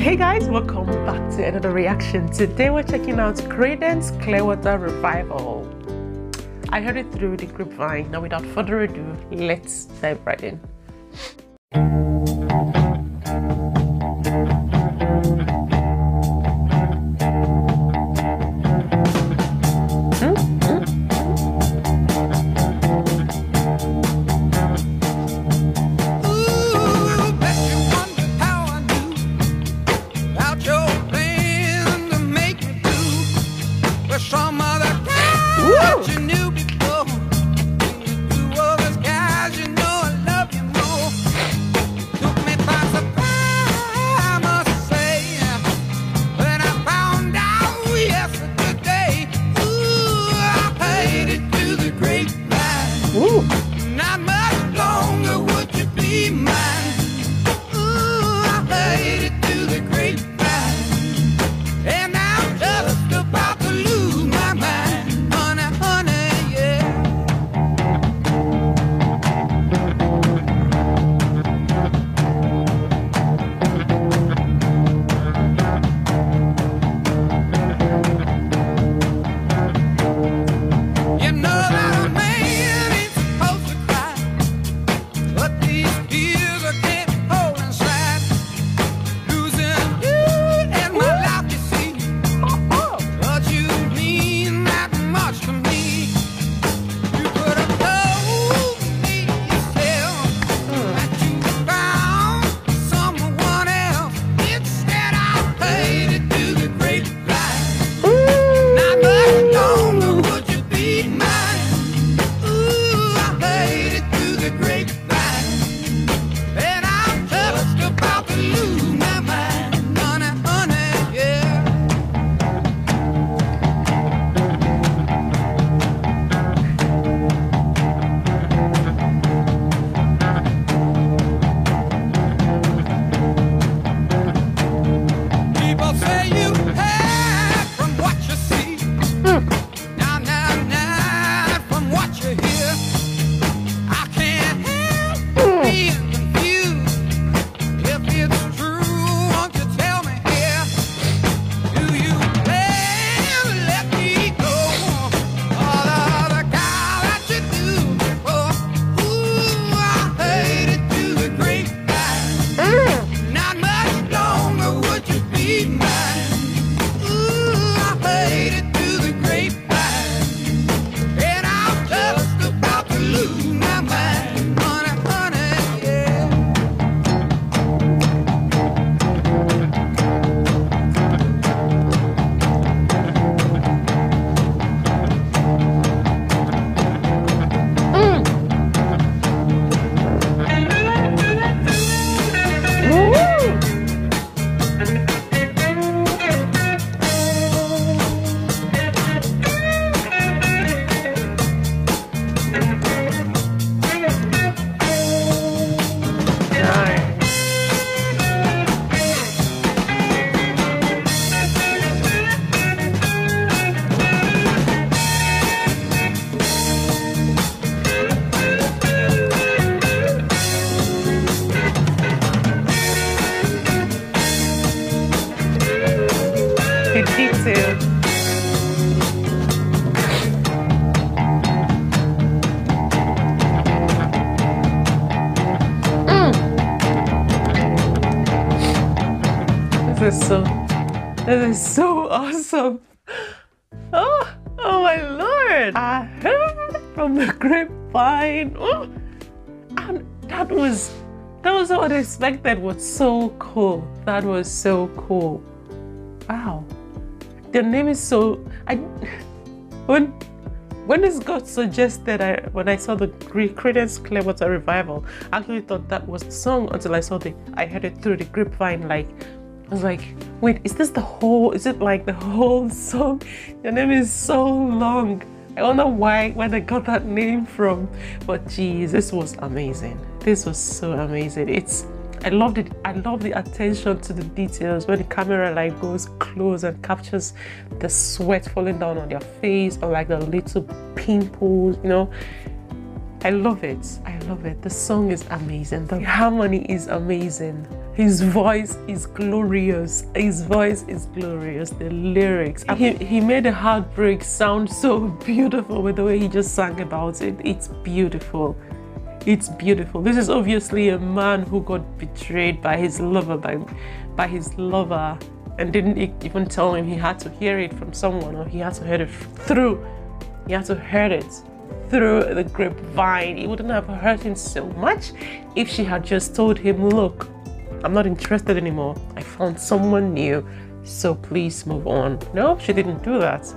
Hey guys, welcome back to another reaction. Today we're checking out Creedence Clearwater Revival. I heard it through the grapevine. Now without further ado, let's dive right in. This is so awesome. Oh my lord, I heard from the grapevine. Oh, and that was so unexpected. What's so cool. That was so cool. Wow, the name is so, when this got suggested, when I saw the Creedence Clearwater Revival, I actually thought that was the song until I heard it through the grapevine. Like, I was like, wait, is it like the whole song? Your name is so long. I wonder where they got that name from. But geez, this was amazing. This was so amazing. I loved it. I love the attention to the details when the camera like goes close and captures the sweat falling down on their face, or like the little pimples, you know. I love it. I love it. The song is amazing. The harmony is amazing. His voice is glorious. His voice is glorious. The lyrics. He made a heartbreak sound so beautiful with the way he just sang about it. It's beautiful. It's beautiful. This is obviously a man who got betrayed by his lover, by his lover, and didn't even tell him. He had to hear it from someone, or he had to hear it through. He had to hear it through the grapevine. It wouldn't have hurt him so much if she had just told him, look, I'm not interested anymore. I found someone new, so please move on. No, she didn't do that.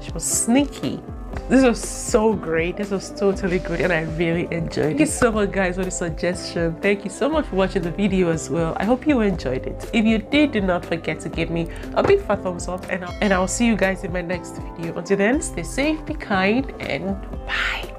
She was sneaky. This was so great. This was totally good, and I really enjoyed it. Thank you so much, guys, for the suggestion. Thank you so much for watching the video as well. I hope you enjoyed it. If you did, do not forget to give me a big fat thumbs up, and I'll see you guys in my next video. Until then, stay safe, be kind, and bye.